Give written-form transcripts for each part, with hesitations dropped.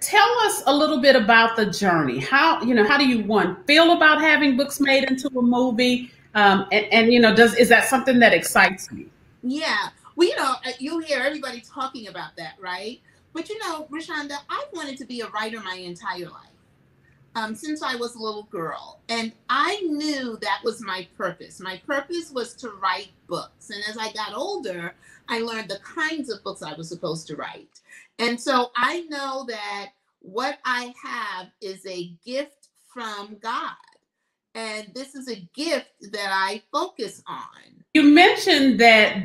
Tell us a little bit about the journey. How do you feel about having books made into a movie? Is that something that excites you? Yeah, you hear everybody talking about that, right? But ReShonda, I wanted to be a writer my entire life, since I was a little girl, and I knew that was my purpose. My purpose was to write books, and as I got older, I learned the kinds of books I was supposed to write. And so I know that what I have is a gift from God. And this is a gift that I focus on. You mentioned that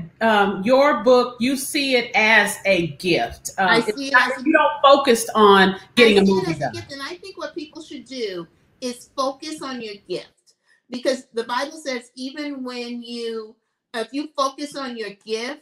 your book, you see it as a gift. I see it as a gift. You don't focus on getting a movie done. And I think what people should do is focus on your gift. Because the Bible says, even when if you focus on your gift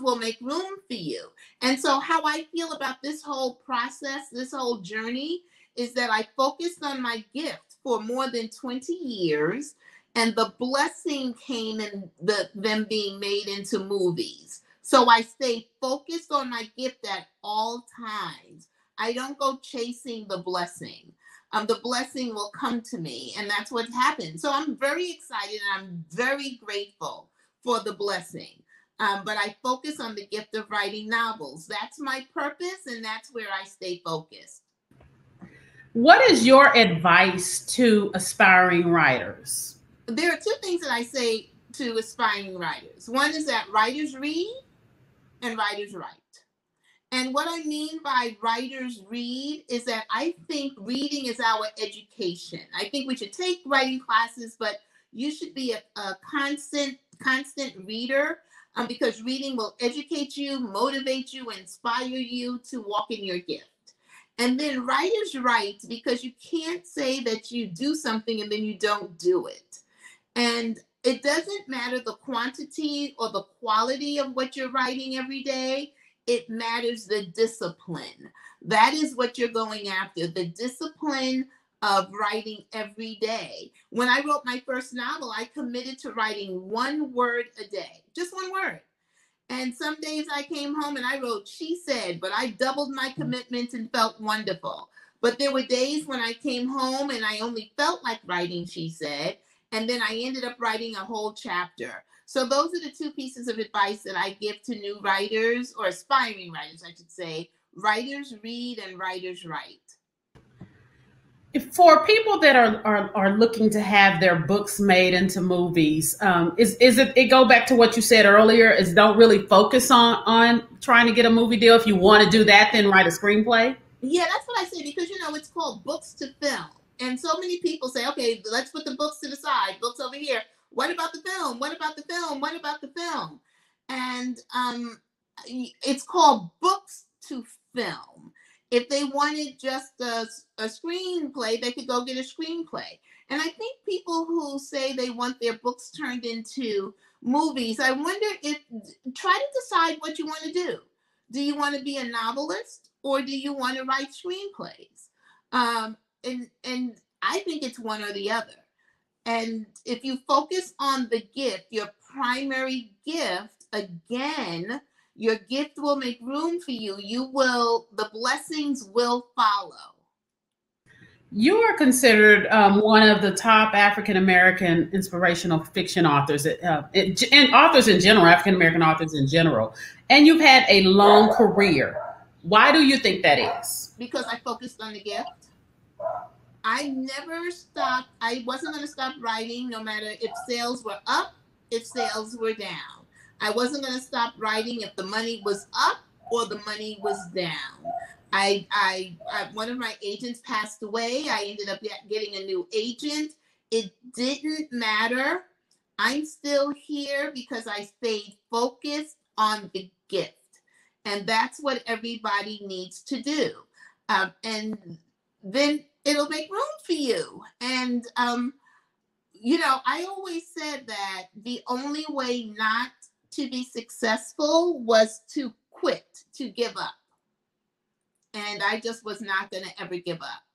will make room for you. And so how I feel about this whole process, this whole journey, is that I focused on my gift for more than 20 years, and the blessing came in them being made into movies. So I stay focused on my gift at all times. I don't go chasing the blessing. The blessing will come to me, and that's what happened. So I'm very excited, and I'm very grateful for the blessing. But I focus on the gift of writing novels. That's my purpose, and that's where I stay focused. What is your advice to aspiring writers? There are two things that I say to aspiring writers. One is that writers read and writers write. And what I mean by writers read is that I think reading is our education. I think we should take writing classes, but you should be a constant reader. Because reading will educate you, motivate you, inspire you to walk in your gift. And then writers write, because you can't say that you do something and then you don't do it. And it doesn't matter the quantity or the quality of what you're writing every day. It matters the discipline. That is what you're going after, the discipline of writing every day. When I wrote my first novel, I committed to writing one word a day, just one word. And some days I came home and I wrote, she said, but I doubled my commitment and felt wonderful. But there were days when I came home and I only felt like writing, she said, and then I ended up writing a whole chapter. So those are the two pieces of advice that I give to new writers, or aspiring writers, I should say. Writers read and writers write. For people that are looking to have their books made into movies, it go back to what you said earlier, is don't really focus on trying to get a movie deal. If you want to do that, then write a screenplay. Yeah, that's what I say, because it's called books to film. And so many people say, okay, let's put the books to the side, books over here. What about the film? What about the film? What about the film? And it's called books to film. If they wanted just a screenplay, they could go get a screenplay. And I think people who say they want their books turned into movies, I wonder if, try to decide what you want to do. Do you want to be a novelist, or do you want to write screenplays? And I think it's one or the other. And if you focus on the gift, your primary gift, again, your gift will make room for you. The blessings will follow. You are considered one of the top African-American inspirational fiction authors, and authors in general, African-American authors in general. And you've had a long career. Why do you think that is? Because I focused on the gift. I never stopped. I wasn't going to stop writing, no matter if sales were up, if sales were down. I wasn't going to stop writing if the money was up or the money was down. One of my agents passed away. I ended up getting a new agent. It didn't matter. I'm still here because I stayed focused on the gift. And that's what everybody needs to do. And then it'll make room for you. And, I always said that the only way not to be successful was to quit, to give up. And I just was not going to ever give up.